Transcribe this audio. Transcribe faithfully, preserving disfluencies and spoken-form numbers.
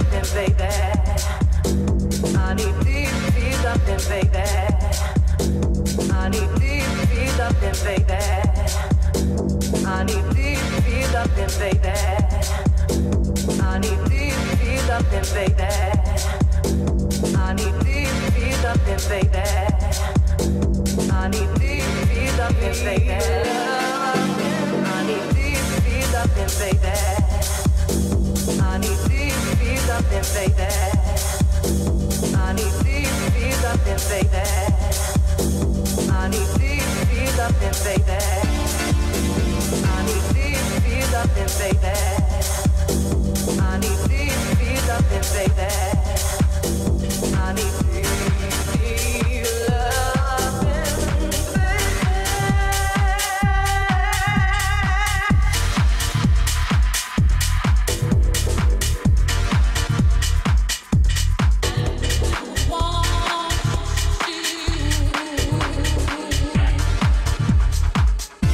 something, baby. I need this, this something, baby. I need this, this something, baby. I need this, this something, baby. I need this, this something, baby. I need this, this something, baby. I need this, this something, baby. I need this, this something, baby. I need this, this something, baby. I need this, this something, baby. I need this, this something, baby. I need this, this something, baby. I need this, this something, baby. I need this love,